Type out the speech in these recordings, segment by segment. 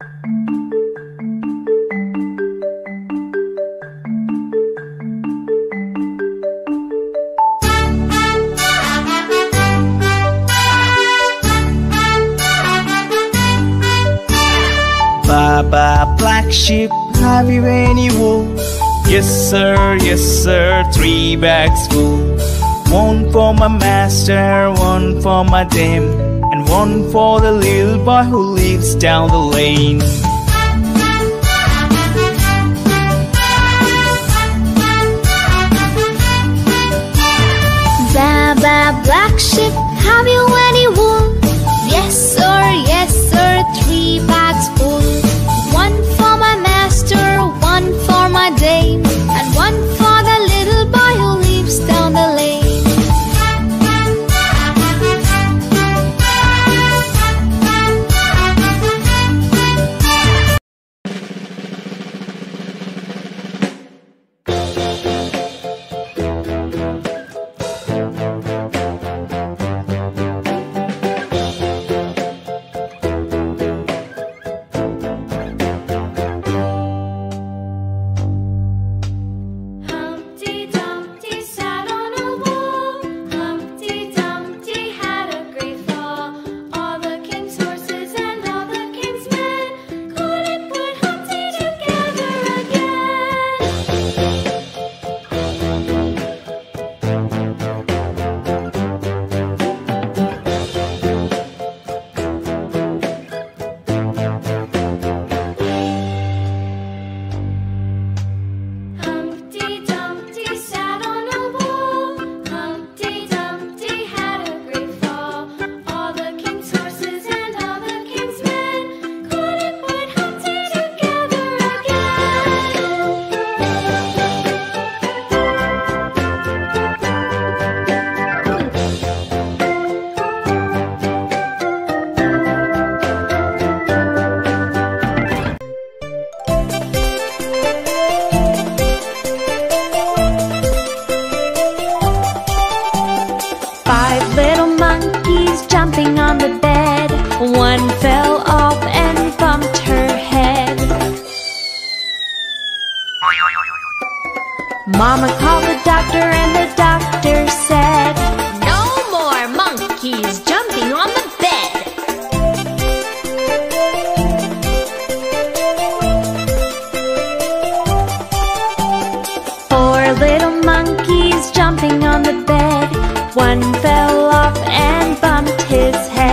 Baa baa black sheep, have you any wool? Yes sir, 3 bags full. 1 for my master, 1 for my dame, and 1 for the little boy who lives down the lane. Baa baa black sheep, have you any wool? Yes sir, 3 bags full. 1 for my master, 1 for my dame, and 1 for the little boy who lives down the lane. Mama called the doctor and the doctor said, "No more monkeys jumping on the bed." Four little monkeys jumping on the bed. One fell off and bumped his head.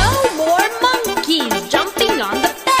"No more monkeys jumping on the bed."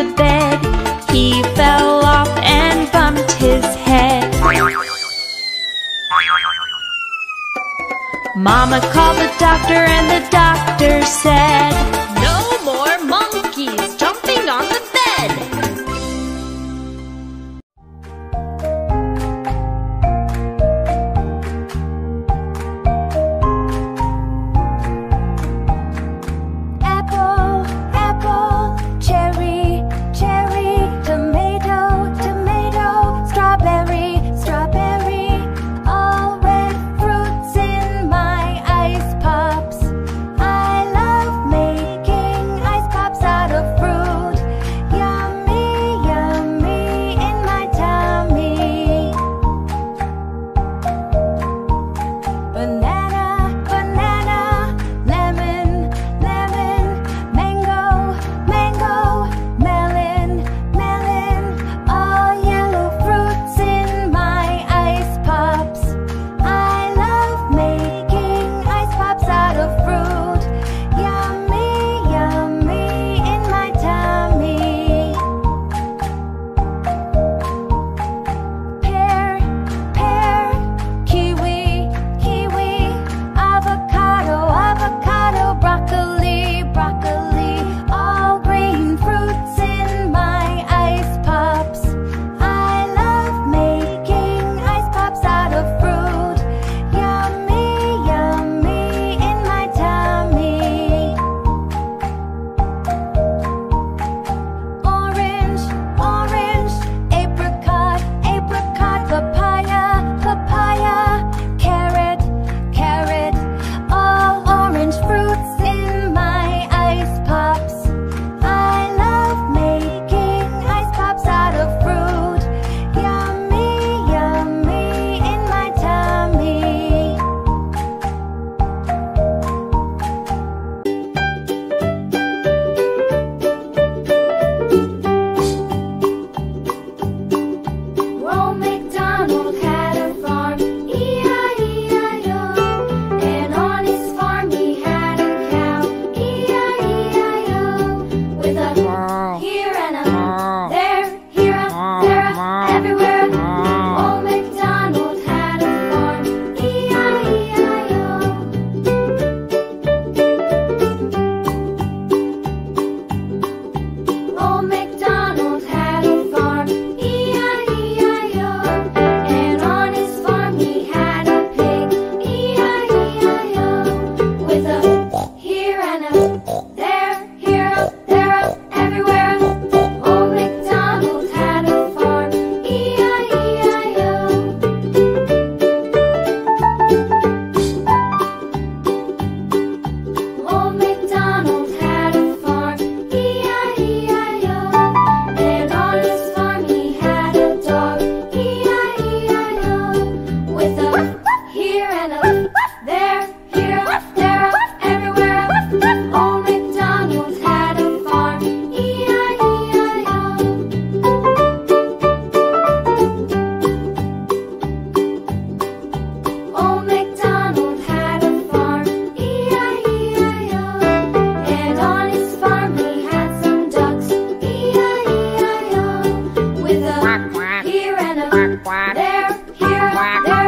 the bed. He fell off and bumped his head. Mama called the doctor and the doctor said, "No more monkeys jumping on the bed." Pops Here,